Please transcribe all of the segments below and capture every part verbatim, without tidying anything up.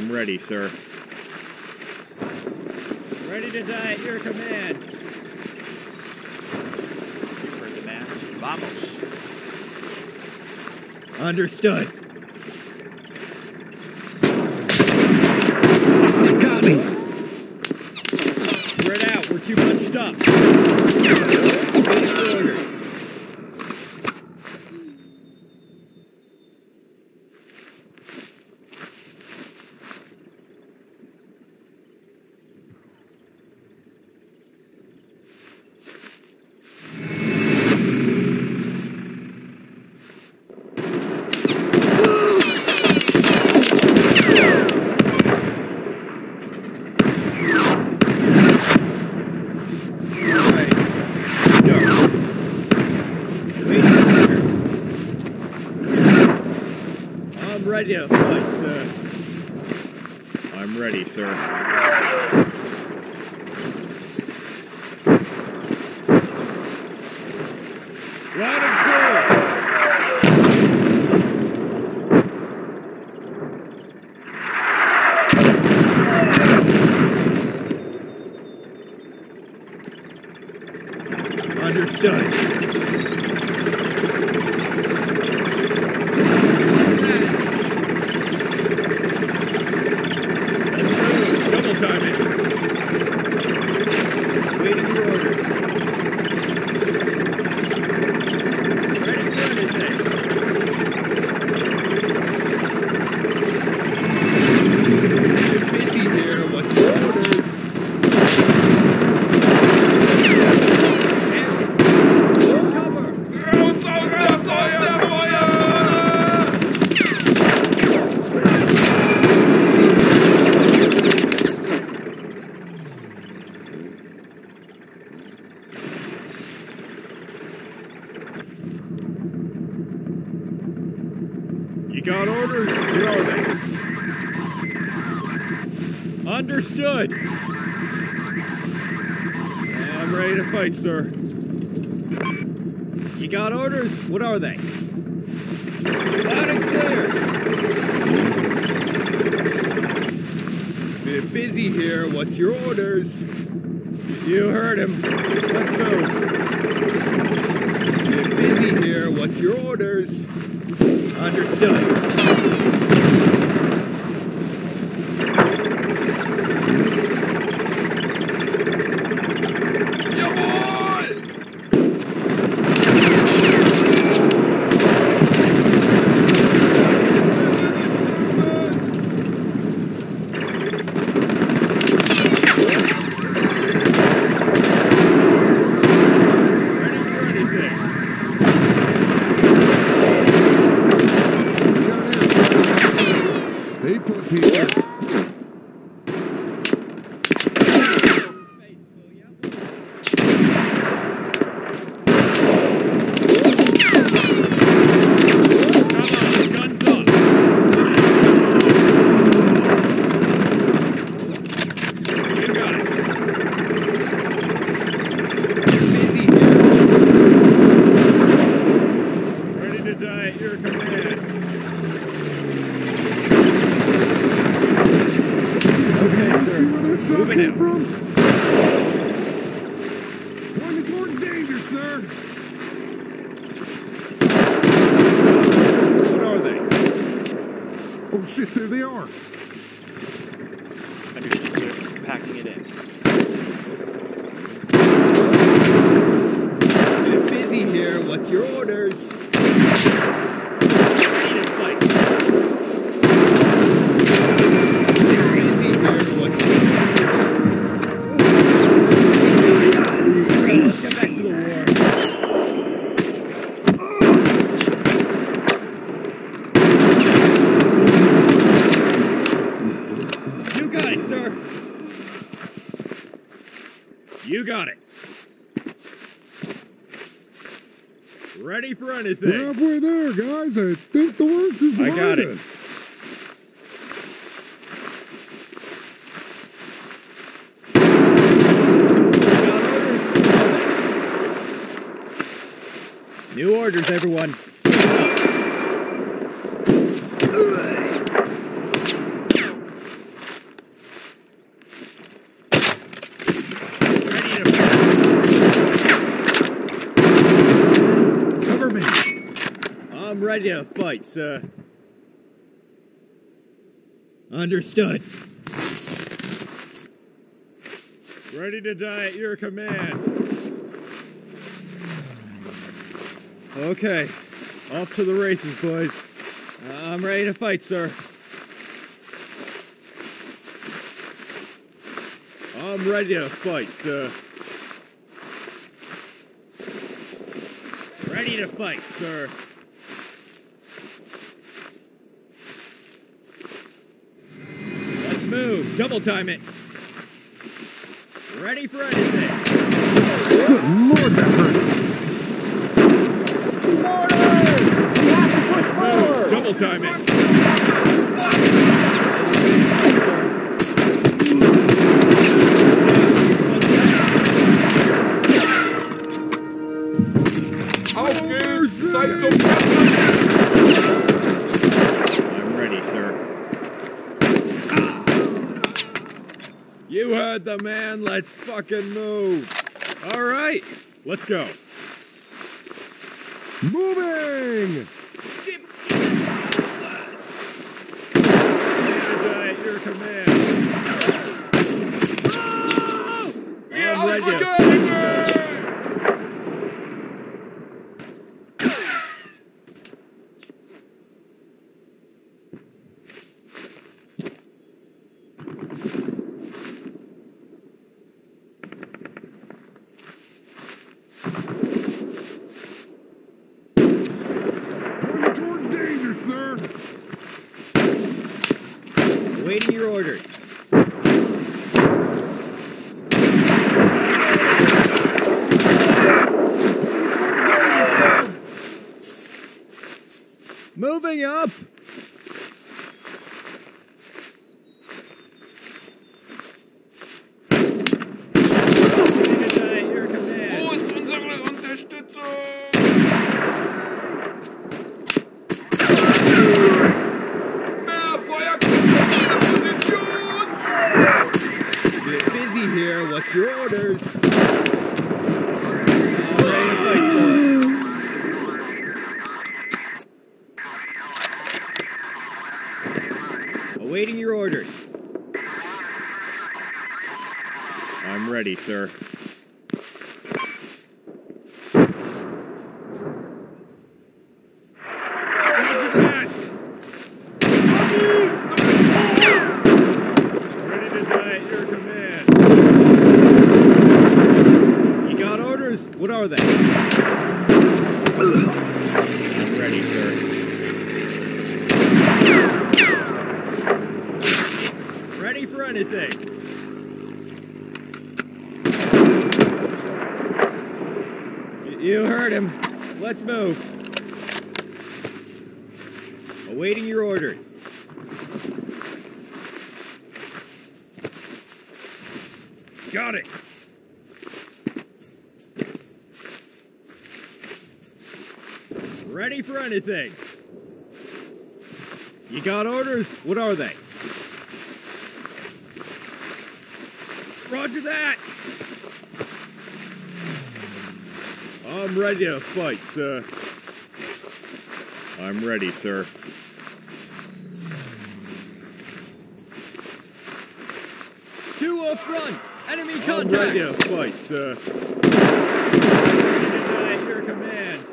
I'm ready, sir. Ready to die at your command. You've heard the man. Vamos. Understood. Yeah, but, uh, I'm ready, sir. Loud and clear. Understood. You got orders? You're ordering. Understood. I'm ready to fight, sir. You got orders? What are they? Loud and clear. Bit busy here. What's your orders? You heard him. Let's go. Bit busy here. What's your orders? Understood. Yeah, boy! Ready for anything. We're halfway there, guys. I think the worst is behind us. I got it. Got orders. New orders, everyone. ready to fight, sir. Understood. Ready to die at your command. Okay, off to the races, boys. Uh, I'm ready to fight, sir. I'm ready to fight, sir. Ready to fight, sir. Let's move. Double time it. Ready for anything. Good lord, that hurts. Mortar! You have to push forward. Double time it. I'm ready, sir. You heard the man. Let's fucking move. All right, let's go. Moving. Die at your command. Oh! Yeah, I'm ready. Up. Get busy here. What's your orders? Awaiting your orders. I'm ready, sir. You heard him. Let's move. Awaiting your orders. Got it. Ready for anything. You got orders? What are they? Roger that! I'm ready to fight, sir. I'm ready, sir. To a front! Enemy contact! I'm ready to fight, sir. At your command.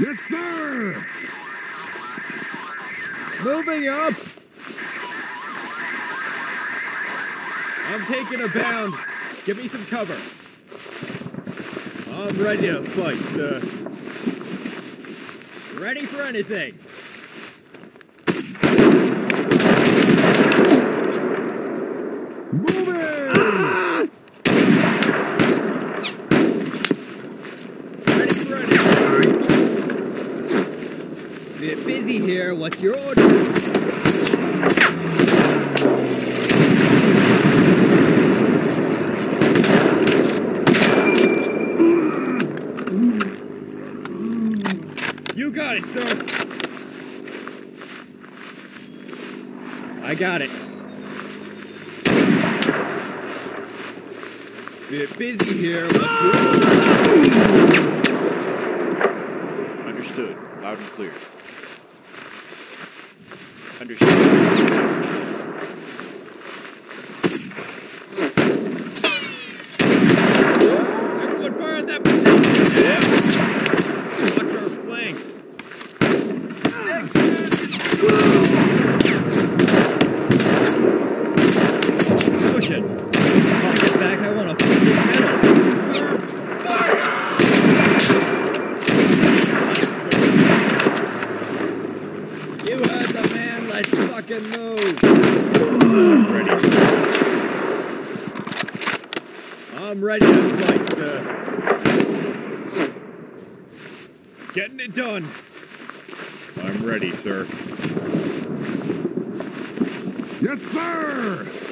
Yes, sir! Moving up! I'm taking a bound. Give me some cover. I'm ready to fight, sir. Ready for anything. Moving! Ah! Get busy here. What's your order? You got it, sir. I got it. We're busy here. Understood. Loud and clear. Understood. I'm ready to fight, uh, getting it done. I'm ready, sir. Yes, sir!